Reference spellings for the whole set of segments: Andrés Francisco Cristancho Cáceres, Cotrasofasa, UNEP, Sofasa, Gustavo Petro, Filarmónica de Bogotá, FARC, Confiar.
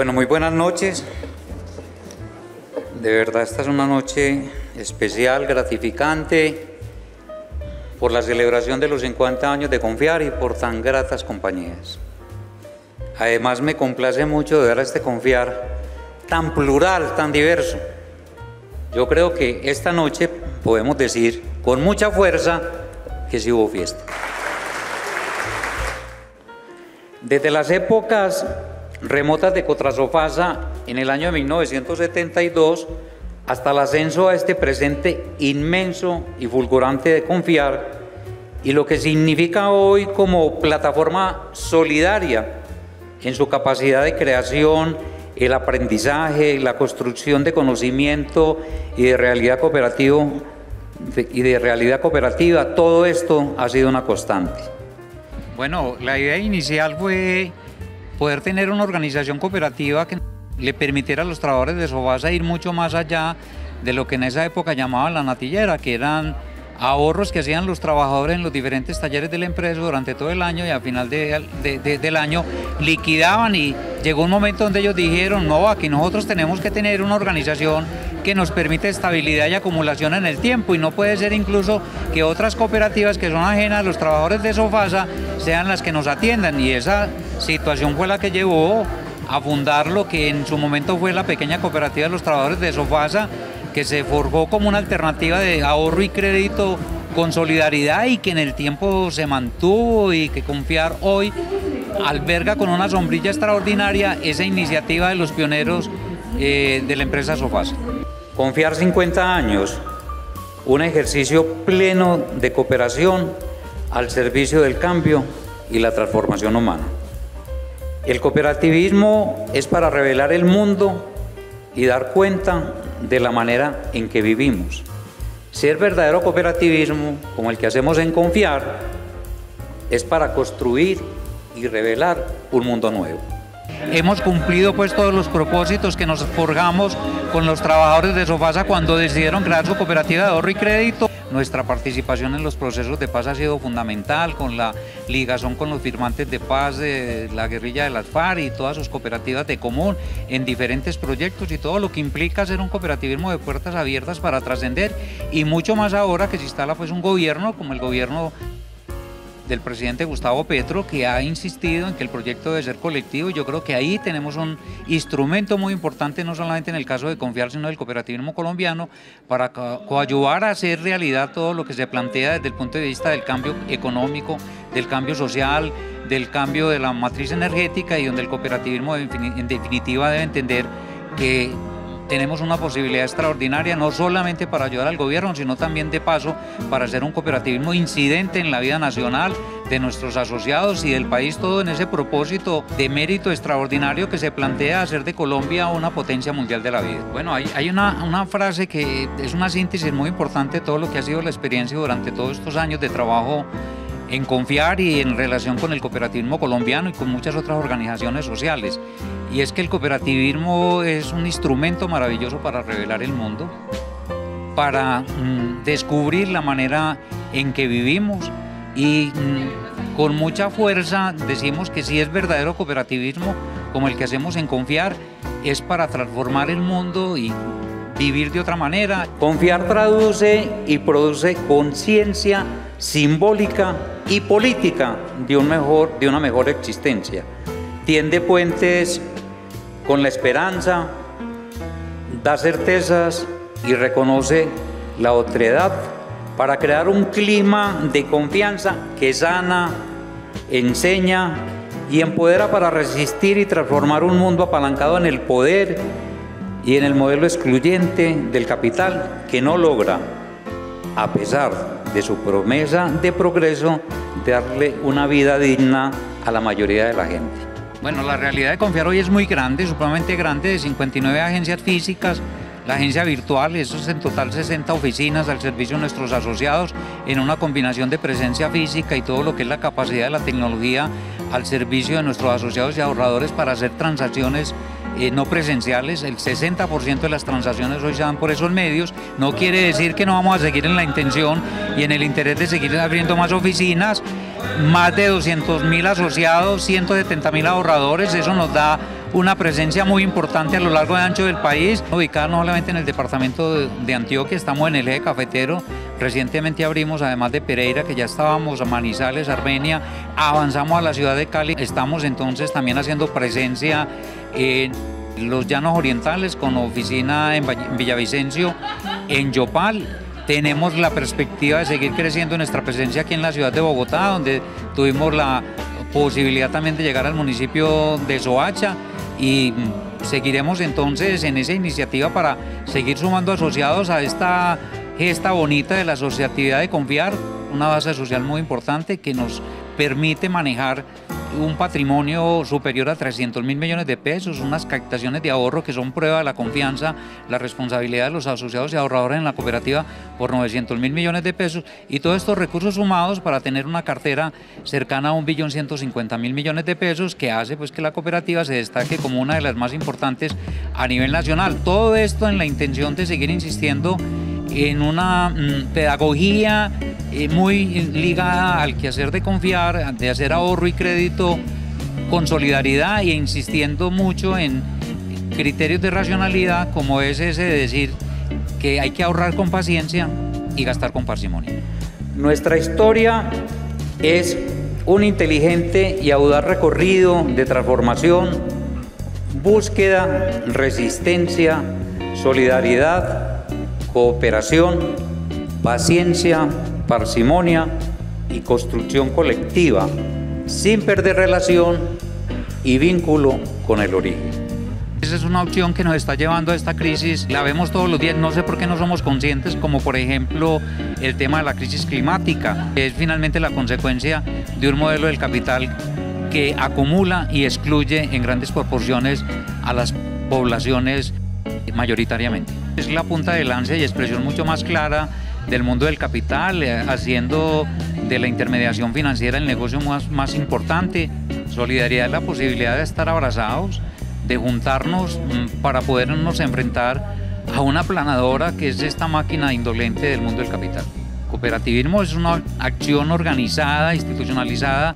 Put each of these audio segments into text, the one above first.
Bueno, muy buenas noches. De verdad, esta es una noche especial, gratificante, por la celebración de los 50 años de Confiar y por tan gratas compañías. Además, me complace mucho de ver a este Confiar tan plural, tan diverso. Yo creo que esta noche podemos decir con mucha fuerza que sí hubo fiesta. Desde las épocas remotas de Cotrasofasa en el año 1972 hasta el ascenso a este presente inmenso y fulgurante de Confiar y lo que significa hoy como plataforma solidaria en su capacidad de creación, el aprendizaje, la construcción de conocimiento y de realidad cooperativa, todo esto ha sido una constante. Bueno, la idea inicial fue poder tener una organización cooperativa que le permitiera a los trabajadores de Sofasa ir mucho más allá de lo que en esa época llamaban la natillera, que eran ahorros que hacían los trabajadores en los diferentes talleres de la empresa durante todo el año, y al final del año liquidaban, y llegó un momento donde ellos dijeron: no, aquí nosotros tenemos que tener una organización que nos permite estabilidad y acumulación en el tiempo, y no puede ser incluso que otras cooperativas que son ajenas a los trabajadores de Sofasa sean las que nos atiendan, y esa situación fue la que llevó a fundar lo que en su momento fue la pequeña cooperativa de los trabajadores de Sofasa, que se forjó como una alternativa de ahorro y crédito con solidaridad, y que en el tiempo se mantuvo, y que Confiar hoy alberga con una sombrilla extraordinaria esa iniciativa de los pioneros de la empresa Sofasa. Confiar 50 años, un ejercicio pleno de cooperación al servicio del cambio y la transformación humana. El cooperativismo es para revelar el mundo y dar cuenta de la manera en que vivimos. Ser verdadero cooperativismo, como el que hacemos en Confiar, es para construir y revelar un mundo nuevo. Hemos cumplido pues todos los propósitos que nos forjamos con los trabajadores de Sofasa cuando decidieron crear su cooperativa de ahorro y crédito. Nuestra participación en los procesos de paz ha sido fundamental, con la ligación con los firmantes de paz de la guerrilla de las FARC y todas sus cooperativas de común en diferentes proyectos, y todo lo que implica ser un cooperativismo de puertas abiertas para trascender, y mucho más ahora que se instala pues un gobierno como el gobierno del presidente Gustavo Petro, que ha insistido en que el proyecto debe ser colectivo. Yo creo que ahí tenemos un instrumento muy importante, no solamente en el caso de Confiar, sino del cooperativismo colombiano, para coadyuvar a hacer realidad todo lo que se plantea desde el punto de vista del cambio económico, del cambio social, del cambio de la matriz energética, y donde el cooperativismo en definitiva debe entender que tenemos una posibilidad extraordinaria, no solamente para ayudar al gobierno, sino también de paso para hacer un cooperativismo incidente en la vida nacional de nuestros asociados y del país, todo en ese propósito de mérito extraordinario que se plantea hacer de Colombia una potencia mundial de la vida. Bueno, hay una frase que es una síntesis muy importante de todo lo que ha sido la experiencia durante todos estos años de trabajo en Confiar y en relación con el cooperativismo colombiano y con muchas otras organizaciones sociales. Y es que el cooperativismo es un instrumento maravilloso para revelar el mundo, para descubrir la manera en que vivimos, y con mucha fuerza decimos que si es verdadero cooperativismo, como el que hacemos en Confiar, es para transformar el mundo y vivir de otra manera. Confiar traduce y produce conciencia simbólica y política de una mejor existencia. Tiende puentes con la esperanza, da certezas y reconoce la otredad para crear un clima de confianza que sana, enseña y empodera para resistir y transformar un mundo apalancado en el poder y en el modelo excluyente del capital, que no logra, a pesar de su promesa de progreso, darle una vida digna a la mayoría de la gente. Bueno, la realidad de Confiar hoy es muy grande, supremamente grande, de 59 agencias físicas, la agencia virtual, eso es en total 60 oficinas al servicio de nuestros asociados, en una combinación de presencia física y todo lo que es la capacidad de la tecnología al servicio de nuestros asociados y ahorradores para hacer transacciones no presenciales. El 60% de las transacciones hoy se dan por esos medios. No quiere decir que no vamos a seguir en la intención y en el interés de seguir abriendo más oficinas. Más de 200.000 asociados, 170.000 ahorradores, eso nos da una presencia muy importante a lo largo y ancho del país, ubicada no solamente en el departamento de Antioquia, estamos en el eje cafetero, recientemente abrimos además de Pereira, que ya estábamos, a Manizales, Armenia, avanzamos a la ciudad de Cali, estamos entonces también haciendo presencia en los Llanos Orientales con oficina en Villavicencio, en Yopal. Tenemos la perspectiva de seguir creciendo nuestra presencia aquí en la ciudad de Bogotá, donde tuvimos la posibilidad también de llegar al municipio de Soacha, y seguiremos entonces en esa iniciativa para seguir sumando asociados a esta gesta bonita de la asociatividad de Confiar, una base social muy importante que nos permite manejar un patrimonio superior a 300.000 millones de pesos, unas captaciones de ahorro que son prueba de la confianza, la responsabilidad de los asociados y ahorradores en la cooperativa por 900.000 millones de pesos, y todos estos recursos sumados para tener una cartera cercana a 1.150.000 millones de pesos, que hace pues que la cooperativa se destaque como una de las más importantes a nivel nacional. Todo esto en la intención de seguir insistiendo en una pedagogía muy ligada al quehacer de Confiar, de hacer ahorro y crédito con solidaridad, e insistiendo mucho en criterios de racionalidad, como es ese de decir que hay que ahorrar con paciencia y gastar con parsimonia. Nuestra historia es un inteligente y audaz recorrido de transformación, búsqueda, resistencia, solidaridad, cooperación, paciencia, parsimonia y construcción colectiva, sin perder relación y vínculo con el origen. Esa es una opción que nos está llevando a esta crisis, la vemos todos los días, no sé por qué no somos conscientes, como por ejemplo el tema de la crisis climática, que es finalmente la consecuencia de un modelo del capital que acumula y excluye en grandes proporciones a las poblaciones mayoritariamente. Es la punta de lanza y expresión mucho más clara del mundo del capital, haciendo de la intermediación financiera el negocio más importante. Solidaridad es la posibilidad de estar abrazados, de juntarnos para podernos enfrentar a una aplanadora que es esta máquina indolente del mundo del capital. Cooperativismo es una acción organizada, institucionalizada,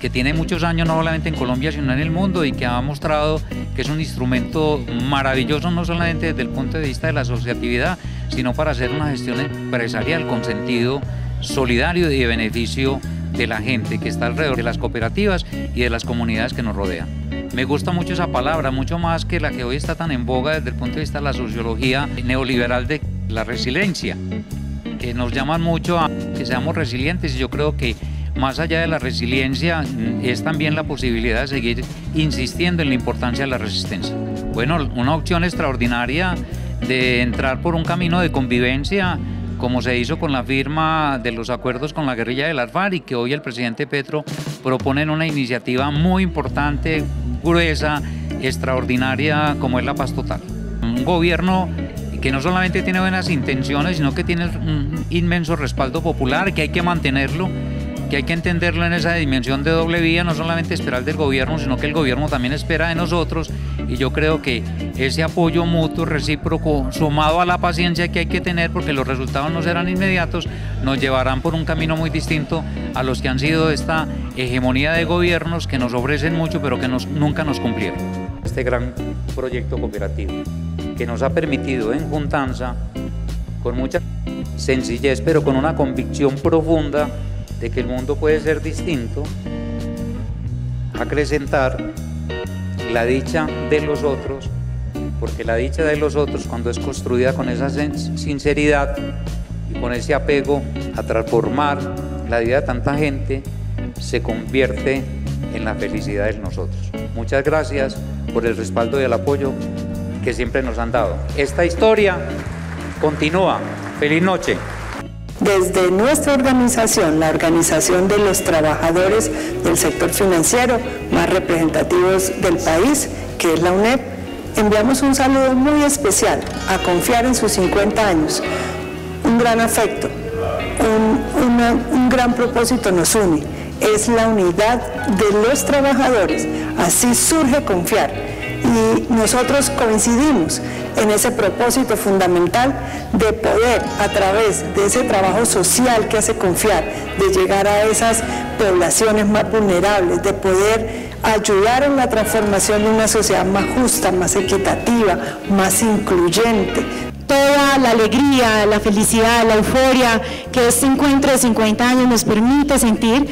que tiene muchos años no solamente en Colombia sino en el mundo, y que ha mostrado que es un instrumento maravilloso no solamente desde el punto de vista de la asociatividad, sino para hacer una gestión empresarial con sentido solidario y de beneficio de la gente que está alrededor de las cooperativas y de las comunidades que nos rodean. Me gusta mucho esa palabra, mucho más que la que hoy está tan en boga desde el punto de vista de la sociología neoliberal, de la resiliencia, que nos llaman mucho a que seamos resilientes, y yo creo que más allá de la resiliencia es también la posibilidad de seguir insistiendo en la importancia de la resistencia. Bueno, una opción extraordinaria de entrar por un camino de convivencia, como se hizo con la firma de los acuerdos con la guerrilla de las FARC, y que hoy el presidente Petro propone en una iniciativa muy importante, gruesa, extraordinaria, como es la paz total. Un gobierno que no solamente tiene buenas intenciones, sino que tiene un inmenso respaldo popular, que hay que mantenerlo, que hay que entenderlo en esa dimensión de doble vía, no solamente esperar del gobierno, sino que el gobierno también espera de nosotros, y yo creo que ese apoyo mutuo, recíproco, sumado a la paciencia que hay que tener, porque los resultados no serán inmediatos, nos llevarán por un camino muy distinto a los que han sido esta hegemonía de gobiernos que nos ofrecen mucho, pero que nunca nos cumplieron. Este gran proyecto cooperativo que nos ha permitido en juntanza, con mucha sencillez, pero con una convicción profunda, de que el mundo puede ser distinto, acrecentar la dicha de los otros, porque la dicha de los otros, cuando es construida con esa sinceridad y con ese apego a transformar la vida de tanta gente, se convierte en la felicidad de nosotros. Muchas gracias por el respaldo y el apoyo que siempre nos han dado. Esta historia continúa. Feliz noche. Desde nuestra organización, la Organización de los Trabajadores del Sector Financiero más representativos del país, que es la UNEP, enviamos un saludo muy especial a Confiar en sus 50 años. Un gran afecto, un gran propósito nos une, es la unidad de los trabajadores, así surge Confiar, y nosotros coincidimos en ese propósito fundamental de poder, a través de ese trabajo social que hace Confiar, de llegar a esas poblaciones más vulnerables, de poder ayudar en la transformación de una sociedad más justa, más equitativa, más incluyente. Toda la alegría, la felicidad, la euforia que este encuentro de 50 años nos permite sentir,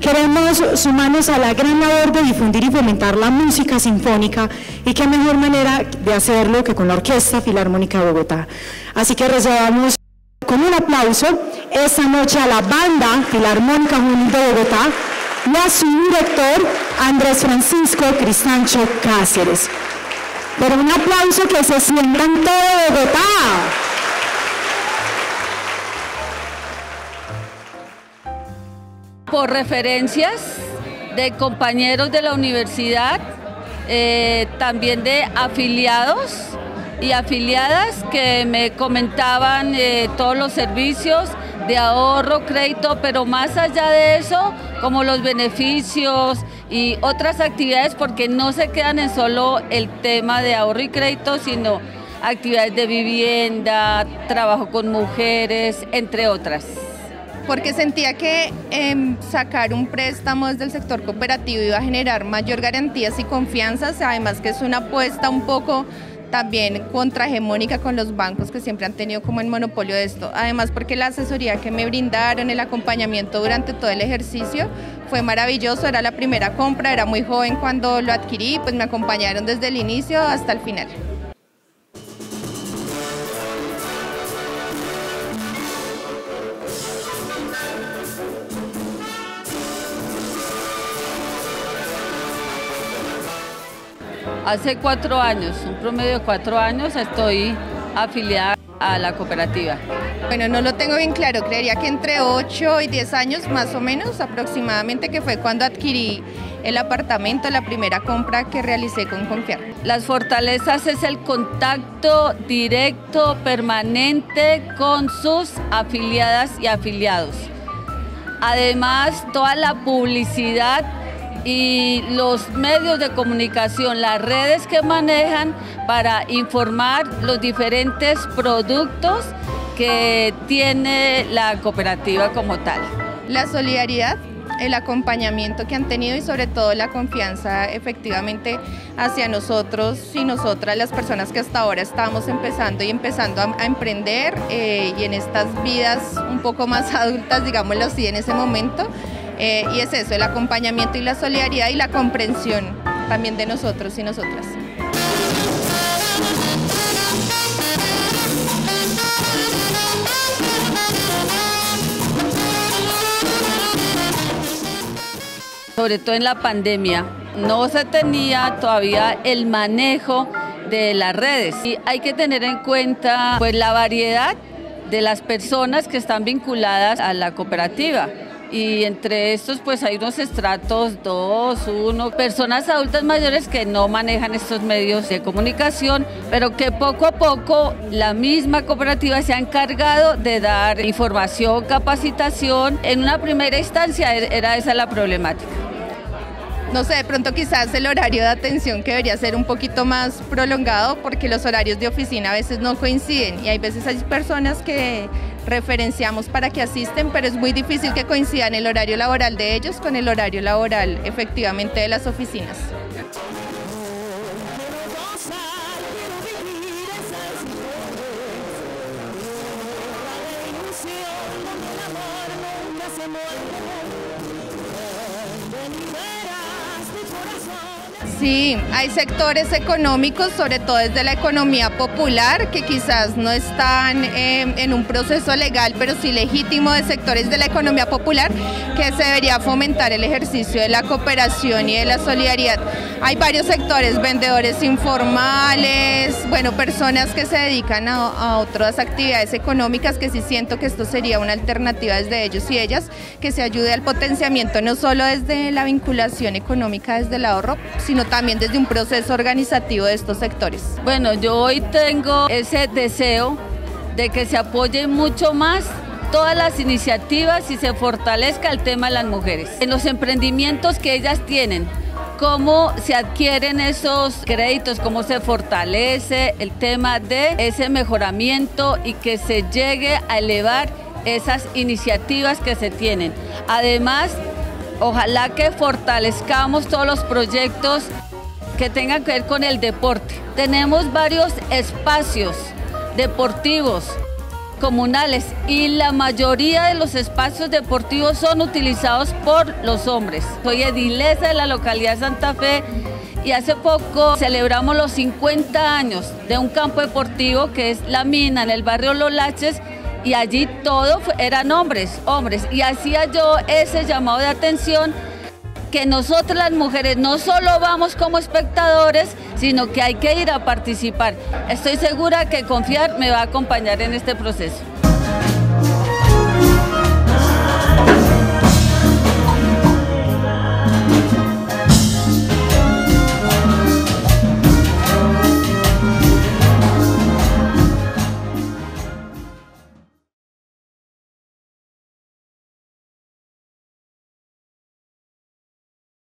queremos sumarnos a la gran labor de difundir y fomentar la música sinfónica, y qué mejor manera de hacerlo que con la Orquesta Filarmónica de Bogotá. Así que recibamos con un aplauso esta noche a la Banda Filarmónica Juvenil de Bogotá y a su director Andrés Francisco Cristancho Cáceres. Pero un aplauso que se sienta en todo Bogotá. Por referencias de compañeros de la universidad, también de afiliados y afiliadas que me comentaban todos los servicios de ahorro, crédito, pero más allá de eso, como los beneficios y otras actividades, porque no se quedan en solo el tema de ahorro y crédito, sino actividades de vivienda, trabajo con mujeres, entre otras. Porque sentía que sacar un préstamo desde el sector cooperativo iba a generar mayor garantías y confianzas, además que es una apuesta un poco también contrahegemónica con los bancos, que siempre han tenido como el monopolio de esto, además porque la asesoría que me brindaron, el acompañamiento durante todo el ejercicio fue maravilloso. Era la primera compra, era muy joven cuando lo adquirí, pues me acompañaron desde el inicio hasta el final. Hace 4 años, un promedio de 4 años, estoy afiliada a la cooperativa. Bueno, no lo tengo bien claro, creería que entre 8 y 10 años más o menos aproximadamente, que fue cuando adquirí el apartamento, la primera compra que realicé con Confiar. Las fortalezas es el contacto directo, permanente con sus afiliadas y afiliados. Además, toda la publicidad y los medios de comunicación, las redes que manejan para informar los diferentes productos que tiene la cooperativa como tal. La solidaridad, el acompañamiento que han tenido y sobre todo la confianza efectivamente hacia nosotros y nosotras, las personas que hasta ahora estamos empezando a emprender y en estas vidas un poco más adultas, digámoslo así, en ese momento. Y es eso, el acompañamiento y la solidaridad y la comprensión también de nosotros y nosotras. Sobre todo en la pandemia, no se tenía todavía el manejo de las redes y hay que tener en cuenta pues, la variedad de las personas que están vinculadas a la cooperativa. Y entre estos pues hay unos estratos, 2, 1, personas adultas mayores que no manejan estos medios de comunicación, pero que poco a poco la misma cooperativa se ha encargado de dar información, capacitación. En una primera instancia era esa la problemática. No sé, de pronto quizás el horario de atención que debería ser un poquito más prolongado, porque los horarios de oficina a veces no coinciden y hay veces hay personas que referenciamos para que asisten, pero es muy difícil que coincidan el horario laboral de ellos con el horario laboral efectivamente de las oficinas. Sí, hay sectores económicos, sobre todo desde la economía popular, que quizás no están en un proceso legal, pero sí legítimo, de sectores de la economía popular, que se debería fomentar el ejercicio de la cooperación y de la solidaridad. Hay varios sectores, vendedores informales, bueno, personas que se dedican a otras actividades económicas, que sí siento que esto sería una alternativa desde ellos y ellas, que se ayude al potenciamiento no solo desde la vinculación económica, desde el ahorro, sino también desde un proceso organizativo de estos sectores. Bueno, yo hoy tengo ese deseo de que se apoye mucho más todas las iniciativas y se fortalezca el tema de las mujeres. En los emprendimientos que ellas tienen, cómo se adquieren esos créditos, cómo se fortalece el tema de ese mejoramiento y que se llegue a elevar esas iniciativas que se tienen. Además, Ojalá que fortalezcamos todos los proyectos que tengan que ver con el deporte. Tenemos varios espacios deportivos comunales y la mayoría de los espacios deportivos son utilizados por los hombres. Soy edilesa de la localidad de Santa Fe y hace poco celebramos los 50 años de un campo deportivo que es La Mina, en el barrio Los Laches, y allí todos eran hombres, y hacía yo ese llamado de atención que nosotras las mujeres no solo vamos como espectadores, sino que hay que ir a participar. Estoy segura que Confiar me va a acompañar en este proceso.